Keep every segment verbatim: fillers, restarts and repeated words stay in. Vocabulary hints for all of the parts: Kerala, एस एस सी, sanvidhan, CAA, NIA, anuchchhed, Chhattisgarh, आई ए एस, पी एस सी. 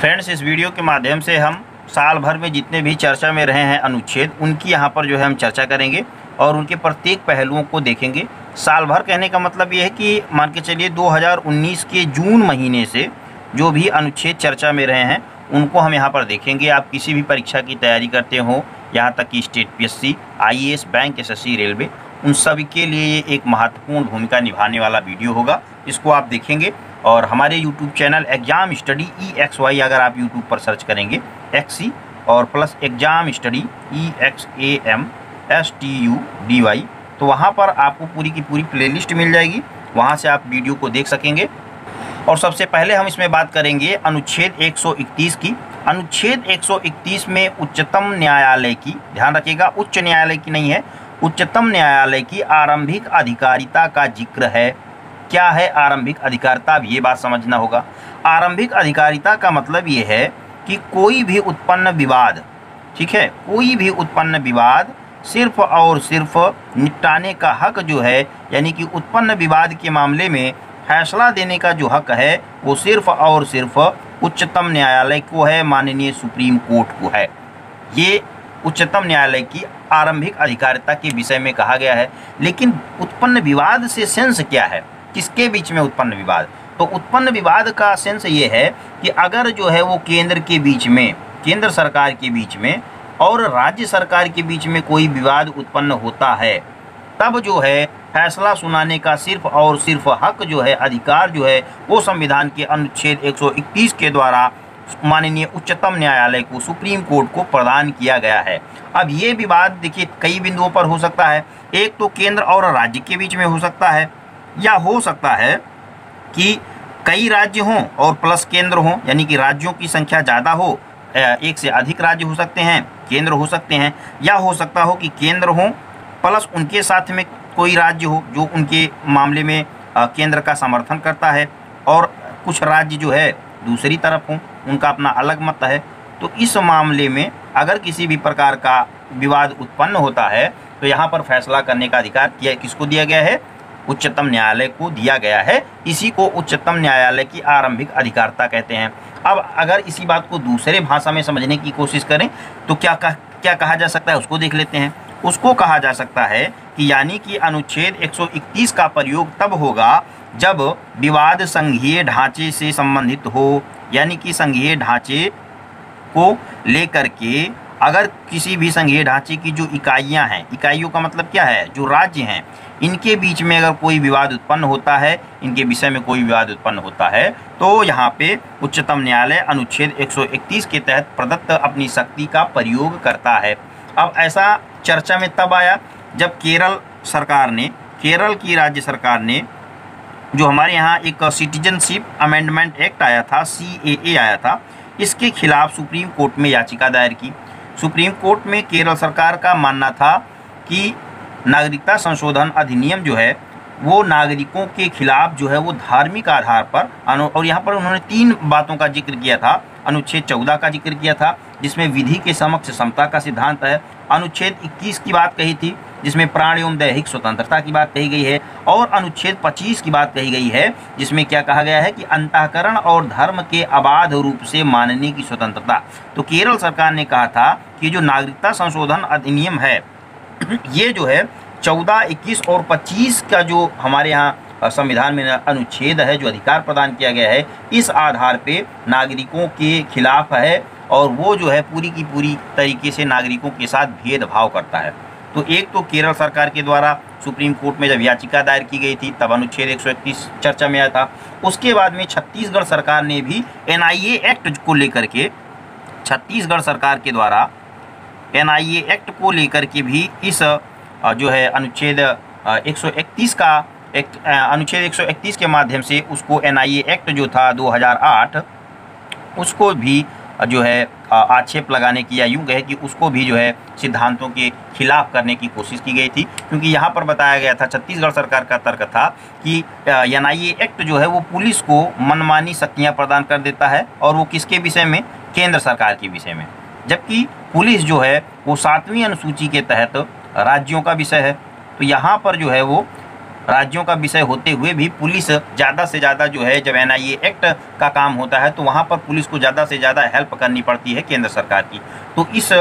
Friends, इस video के माध्यम से हम साल भर में जितने भी चर्चा में रहे हैं अनुच्छेद, उनकी यहाँ पर जो है हम चर्चा करेंगे और उनके प्रत्येक पहलुओं को देखेंगे। साल भर कहने का मतलब ये है कि मान के चलिए दो हज़ार उन्नीस के जून महीने से जो भी अनुच्छेद चर्चा में रहे हैं उनको हम यहाँ पर देखेंगे। आप किसी भी परीक्षा की तैयारी करते हो, यहाँ तक कि state पी एस सी, आई ए एस, bank, एस एस सी, railway, उन सभी के लिए ये एक महत्वपूर्ण भूमिका निभाने वाला वीडियो होगा। इसको आप देखेंगे और हमारे YouTube channel exam study E X Y, अगर आप यूट्यूब पर सर्च करेंगे एक्स ई और plus exam study E X A M S T U D Y, तो वहाँ पर आपको पूरी की पूरी प्लेलिस्ट मिल जाएगी। वहाँ से आप वीडियो को देख सकेंगे। और सबसे पहले हम इसमें बात करेंगे अनुच्छेद एक सौ इकतीस की। अनुच्छेद एक सौ इकतीस में उच्चतम न्यायालय की, ध्यान रखिएगा उच्च न्यायालय की नहीं है, उच्चतम न्यायालय की आरंभिक अधिकारिता का जिक्र है। क्या है आरंभिक अधिकारिता, अब ये बात समझना होगा। आरंभिक अधिकारिता का मतलब ये है कि कोई भी उत्पन्न विवाद, ठीक है, कोई भी उत्पन्न विवाद सिर्फ और सिर्फ निपटाने का हक जो है, यानी कि उत्पन्न विवाद के मामले में फैसला देने का जो हक है वो सिर्फ और सिर्फ उच्चतम न्यायालय को है, माननीय सुप्रीम कोर्ट को है। ये उच्चतम न्यायालय की आरंभिक अधिकारिता के विषय में कहा गया है। लेकिन उत्पन्न विवाद से सेंस क्या है, किसके बीच में उत्पन्न विवाद? तो उत्पन्न विवाद का सेंस ये है कि अगर जो है वो केंद्र के बीच में, केंद्र सरकार के बीच में और राज्य सरकार के बीच में कोई विवाद उत्पन्न होता है, तब जो है फैसला सुनाने का सिर्फ और सिर्फ हक जो है, अधिकार जो है, वो संविधान के अनुच्छेद एक सौ इकतीस के द्वारा माननीय उच्चतम न्यायालय को, सुप्रीम कोर्ट को प्रदान किया गया है। अब ये विवाद देखिए कई बिंदुओं पर हो सकता है। एक तो केंद्र और राज्य के बीच में हो सकता है, या हो सकता है कि कई राज्य हों और प्लस केंद्र हों, यानी कि राज्यों की संख्या ज़्यादा हो, एक से अधिक राज्य हो सकते हैं, केंद्र हो सकते हैं, या हो सकता हो कि केंद्र हों प्लस उनके साथ में कोई राज्य हो जो उनके मामले में केंद्र का समर्थन करता है और कुछ राज्य जो है दूसरी तरफ हों, उनका अपना अलग मत है। तो इस मामले में अगर किसी भी प्रकार का विवाद उत्पन्न होता है तो यहाँ पर फैसला करने का अधिकार किया किसको दिया गया है? उच्चतम न्यायालय को दिया गया है। इसी को उच्चतम न्यायालय की आरंभिक अधिकारिता कहते हैं। अब अगर इसी बात को दूसरे भाषा में समझने की कोशिश करें तो क्या कह, क्या कहा जा सकता है, उसको देख लेते हैं। उसको कहा जा सकता है कि यानी कि अनुच्छेद एक सौ इकतीस का प्रयोग तब होगा जब विवाद संघीय ढांचे से संबंधित हो, यानी कि संघीय ढांचे को लेकर के अगर किसी भी संघीय ढांचे की जो इकाइयां हैं, इकाइयों का मतलब क्या है, जो राज्य हैं, इनके बीच में अगर कोई विवाद उत्पन्न होता है, इनके विषय में कोई विवाद उत्पन्न होता है, तो यहाँ पे उच्चतम न्यायालय अनुच्छेद एक सौ इकतीस के तहत प्रदत्त अपनी शक्ति का प्रयोग करता है। अब ऐसा चर्चा में तब आया जब केरल सरकार ने, केरल की राज्य सरकार ने, जो हमारे यहाँ एक सिटीजनशिप अमेंडमेंट एक्ट आया था, सी ए ए आया था, इसके खिलाफ सुप्रीम कोर्ट में याचिका दायर की। सुप्रीम कोर्ट में केरल सरकार का मानना था कि नागरिकता संशोधन अधिनियम जो है वो नागरिकों के खिलाफ जो है वो धार्मिक आधार पर, और यहाँ पर उन्होंने तीन बातों का जिक्र किया था। अनुच्छेद चौदह का जिक्र किया था जिसमें विधि के समक्ष समता का सिद्धांत है, अनुच्छेद इक्कीस की बात कही थी जिसमें प्राण एवं दैहिक स्वतंत्रता की बात कही गई है, और अनुच्छेद पच्चीस की बात कही गई है जिसमें क्या कहा गया है कि अंतःकरण और धर्म के अबाध रूप से मानने की स्वतंत्रता। तो केरल सरकार ने कहा था कि जो नागरिकता संशोधन अधिनियम है ये जो है चौदह, इक्कीस और पच्चीस का जो हमारे यहाँ संविधान में अनुच्छेद है, जो अधिकार प्रदान किया गया है, इस आधार पे नागरिकों के खिलाफ है और वो जो है पूरी की पूरी तरीके से नागरिकों के साथ भेदभाव करता है। तो एक तो केरल सरकार के द्वारा सुप्रीम कोर्ट में जब याचिका दायर की गई थी तब अनुच्छेद एक सौ इकतीस चर्चा में आया था। उसके बाद में छत्तीसगढ़ सरकार ने भी एन आई ए एक्ट को लेकर के, छत्तीसगढ़ सरकार के द्वारा एन आई ए एक्ट को लेकर के भी इस जो है अनुच्छेद एक सौ इकतीस का एक, अनुच्छेद एक सौ इकतीस के माध्यम से उसको एन आई ए एक्ट जो था दो हज़ार आठ, उसको भी जो है आक्षेप लगाने की, या यूँ कहे कि उसको भी जो है सिद्धांतों के खिलाफ करने की कोशिश की गई थी। क्योंकि यहाँ पर बताया गया था, छत्तीसगढ़ सरकार का तर्क था कि एन आई ए एक्ट जो है वो पुलिस को मनमानी शक्तियाँ प्रदान कर देता है, और वो किसके विषय में, केंद्र सरकार के विषय में, जबकि पुलिस जो है वो सातवीं अनुसूची के तहत राज्यों का विषय है। तो यहाँ पर जो है वो राज्यों का विषय होते हुए भी पुलिस ज़्यादा से ज़्यादा जो है, जब एन आई ए एक्ट का काम होता है तो वहाँ पर पुलिस को ज़्यादा से ज़्यादा हेल्प करनी पड़ती है केंद्र सरकार की। तो इस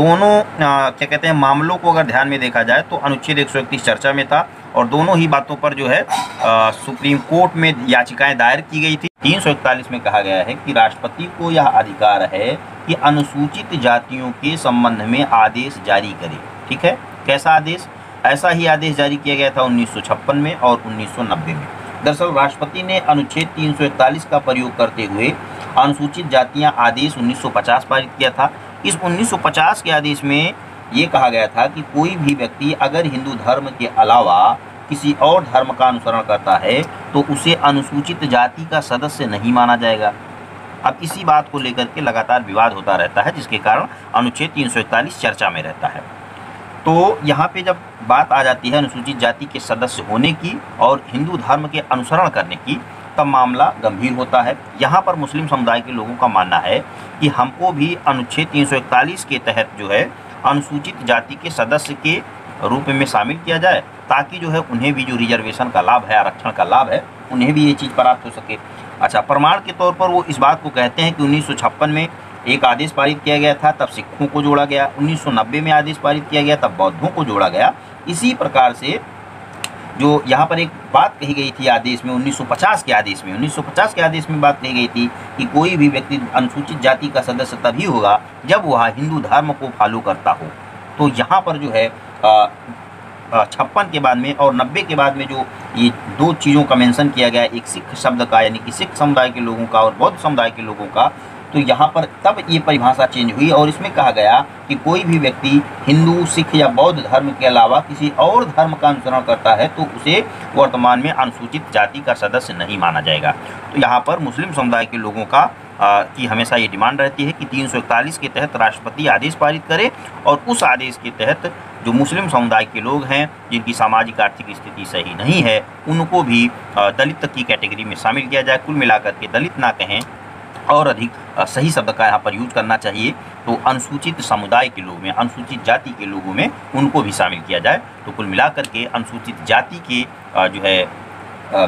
दोनों क्या कहते हैं मामलों को अगर ध्यान में देखा जाए तो अनुच्छेद एक सौ इकतीस चर्चा में था और दोनों ही बातों पर जो है आ, सुप्रीम कोर्ट में याचिकाएँ दायर की गई थी। तीन सौ इकतालीस में कहा गया है कि राष्ट्रपति को यह अधिकार है कि अनुसूचित जातियों के संबंध में आदेश जारी करे। ठीक है, कैसा आदेश? ऐसा ही आदेश जारी किया गया था उन्नीस सौ छप्पन में और उन्नीस सौ नब्बे में। दरअसल राष्ट्रपति ने अनुच्छेद तीन सौ इकतालीस का प्रयोग करते हुए अनुसूचित जातियां आदेश उन्नीस सौ पचास पारित किया था। इस उन्नीस सौ पचास के आदेश में ये कहा गया था कि कोई भी व्यक्ति अगर हिंदू धर्म के अलावा किसी और धर्म का अनुसरण करता है तो उसे अनुसूचित जाति का सदस्य नहीं माना जाएगा। अब इसी बात को लेकर के लगातार विवाद होता रहता है, जिसके कारण अनुच्छेद तीन सौ इकतालीस चर्चा में रहता है। तो यहाँ पे जब बात आ जाती है अनुसूचित जाति के सदस्य होने की और हिंदू धर्म के अनुसरण करने की, तब मामला गंभीर होता है। यहाँ पर मुस्लिम समुदाय के लोगों का मानना है कि हमको भी अनुच्छेद तीन सौ इकतालीस के तहत जो है अनुसूचित जाति के सदस्य के रूप में शामिल किया जाए, ताकि जो है उन्हें भी जो रिजर्वेशन का लाभ है, आरक्षण का लाभ है, उन्हें भी ये चीज़ प्राप्त हो सके। अच्छा, प्रमाण के तौर पर वो इस बात को कहते हैं कि उन्नीस सौ छप्पन में एक आदेश पारित किया गया था, तब सिखों को जोड़ा गया। उन्नीस सौ नब्बे में आदेश पारित किया गया, तब बौद्धों को जोड़ा गया। इसी प्रकार से जो यहाँ पर एक बात कही गई थी आदेश में, उन्नीस सौ पचास के आदेश में उन्नीस सौ पचास के आदेश में बात कही गई थी कि कोई भी व्यक्ति अनुसूचित जाति का सदस्य तभी होगा जब वह हिंदू धर्म को फॉलो करता हो। तो यहाँ पर जो है छप्पन के बाद में और नब्बे के बाद में जो ये दो चीज़ों का मेंशन किया गया, एक सिख शब्द का, यानी कि सिख समुदाय के लोगों का, और बौद्ध समुदाय के लोगों का, तो यहाँ पर तब ये परिभाषा चेंज हुई और इसमें कहा गया कि कोई भी व्यक्ति हिंदू, सिख या बौद्ध धर्म के अलावा किसी और धर्म का अनुसरण करता है तो उसे वर्तमान में अनुसूचित जाति का सदस्य नहीं माना जाएगा। तो यहाँ पर मुस्लिम समुदाय के लोगों का आ, की हमेशा ये डिमांड रहती है कि तीन सौ इकतालीस के तहत राष्ट्रपति आदेश पारित करे और उस आदेश के तहत जो मुस्लिम समुदाय के लोग हैं जिनकी सामाजिक आर्थिक स्थिति सही नहीं है, उनको भी दलित की कैटेगरी में शामिल किया जाए। कुल मिलाकर के दलित ना कहें और अधिक सही शब्द का यहाँ पर यूज करना चाहिए। तो अनुसूचित समुदाय के लोग में, अनुसूचित जाति के लोगों में उनको भी शामिल किया जाए। तो कुल मिलाकर के अनुसूचित जाति के जो है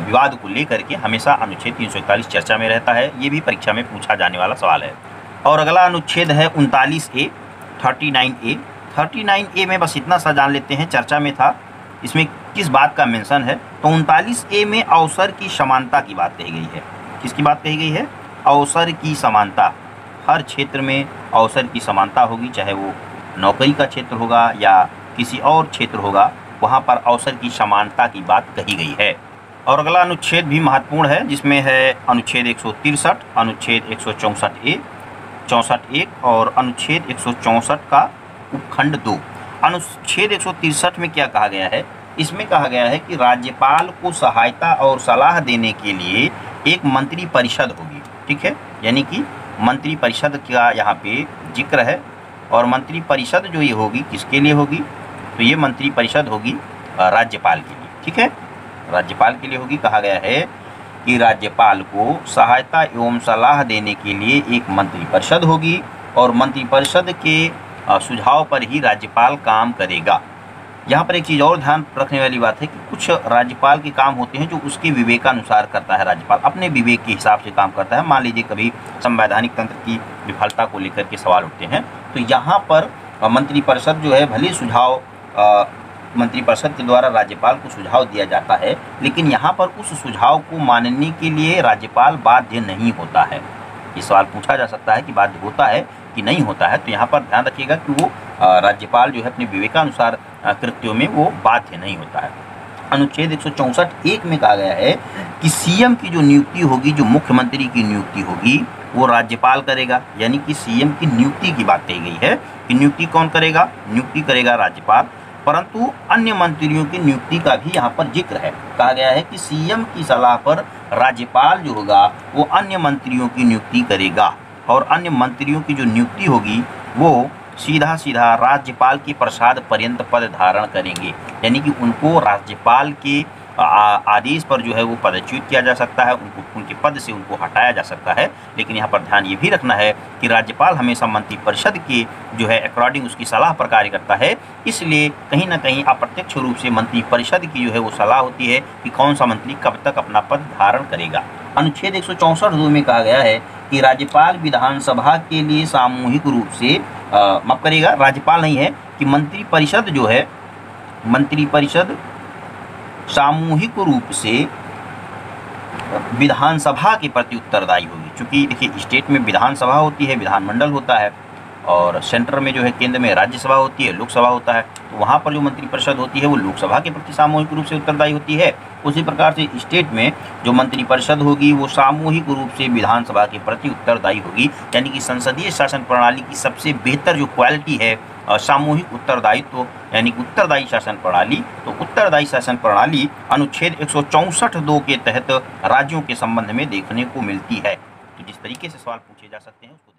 विवाद को लेकर के हमेशा अनुच्छेद तीन सौ इकतालीस चर्चा में रहता है। ये भी परीक्षा में पूछा जाने वाला सवाल है। और अगला अनुच्छेद है उनतालीस A, thirty nine A. Thirty nine A में बस इतना सा जान लेते हैं, चर्चा में था, इसमें किस बात का मेंशन है। तो उनतालीस ए में अवसर की समानता की बात कही गई है। किसकी बात कही गई है? अवसर की समानता। हर क्षेत्र में अवसर की समानता होगी, चाहे वो नौकरी का क्षेत्र होगा या किसी और क्षेत्र होगा, वहाँ पर अवसर की समानता की बात कही गई है। और अगला अनुच्छेद भी महत्वपूर्ण है, जिसमें है अनुच्छेद एक सौ तिरसठ, अनुच्छेद एक सौ चौंसठ ए चौंसठ एक और अनुच्छेद एक सौ चौंसठ का उपखंड दो। अनुच्छेद एक सौ तिरसठ में क्या कहा गया है? इसमें कहा गया है कि राज्यपाल को सहायता और सलाह देने के लिए एक मंत्री परिषद होगी। ठीक है, यानी कि मंत्री परिषद का यहाँ पे जिक्र है। और मंत्री परिषद जो ये होगी किसके लिए होगी? तो ये मंत्री परिषद होगी राज्यपाल के लिए। ठीक है, राज्यपाल के लिए होगी। कहा गया है कि राज्यपाल को सहायता एवं सलाह देने के लिए एक मंत्री परिषद होगी और मंत्री परिषद के सुझाव पर ही राज्यपाल काम करेगा। यहाँ पर एक चीज़ और ध्यान रखने वाली बात है कि कुछ राज्यपाल के काम होते हैं जो उसके विवेकानुसार करता है, राज्यपाल अपने विवेक के हिसाब से काम करता है। मान लीजिए कभी संवैधानिक तंत्र की विफलता को लेकर के सवाल उठते हैं, तो यहाँ पर मंत्रिपरिषद जो है, भले सुझाव मंत्रिपरिषद के द्वारा राज्यपाल को सुझाव दिया जाता है, लेकिन यहाँ पर उस सुझाव को मानने के लिए राज्यपाल बाध्य नहीं होता है। ये सवाल पूछा जा सकता है कि बाध्य होता है कि नहीं होता है। तो यहाँ पर ध्यान रखिएगा कि वो राज्यपाल जो है अपने विवेकानुसार कृत्यों में वो बाध्य नहीं होता है। अनुच्छेद एक सौ चौंसठ एक में कहा गया है कि सीएम की जो नियुक्ति होगी, जो मुख्यमंत्री की नियुक्ति होगी, वो राज्यपाल करेगा। यानी कि सीएम की नियुक्ति की बात कही गई है कि नियुक्ति कौन करेगा? नियुक्ति करेगा राज्यपाल। परंतु अन्य मंत्रियों की नियुक्ति का भी यहाँ पर जिक्र है। कहा गया है कि सीएम की सलाह पर राज्यपाल जो होगा वो अन्य मंत्रियों की नियुक्ति करेगा और अन्य मंत्रियों की जो नियुक्ति होगी वो सीधा सीधा राज्यपाल के प्रसाद पर्यंत पद धारण करेंगे। यानी कि उनको राज्यपाल के आदेश पर जो है वो पदच्युत किया जा सकता है, उनको उनके पद से उनको हटाया जा सकता है। लेकिन यहाँ पर ध्यान ये भी रखना है कि राज्यपाल हमेशा मंत्री परिषद के जो है अकॉर्डिंग उसकी सलाह पर कार्य करता है, इसलिए कहीं ना कहीं अप्रत्यक्ष रूप से मंत्री परिषद की जो है वो सलाह होती है कि कौन सा मंत्री कब तक अपना पद धारण करेगा। अनुच्छेद एक सौ चौंसठ दो में कहा गया है कि राज्यपाल विधानसभा के लिए सामूहिक रूप से माफ करेगा राज्यपाल नहीं है कि मंत्रिपरिषद जो है मंत्रिपरिषद सामूहिक रूप से विधानसभा के प्रति उत्तरदायी होगी। क्योंकि देखिए स्टेट में विधानसभा होती है, विधानमंडल होता है, और सेंटर में जो है केंद्र में राज्यसभा होती है, लोकसभा होता है। तो वहाँ पर जो मंत्रिपरिषद होती है वो लोकसभा के प्रति सामूहिक रूप से उत्तरदायी होती है। उसी प्रकार से स्टेट में जो मंत्रिपरिषद होगी वो सामूहिक रूप से विधानसभा के प्रति उत्तरदायी होगी। यानी कि संसदीय शासन प्रणाली की सबसे बेहतर जो क्वालिटी है सामूहिक उत्तरदायित्व तो, यानी कि उत्तरदायी शासन प्रणाली। तो उत्तरदायी शासन प्रणाली अनुच्छेद एक सौ चौंसठ दो के तहत राज्यों के संबंध में देखने को मिलती है। तो जिस तरीके से सवाल पूछे जा सकते हैं उसको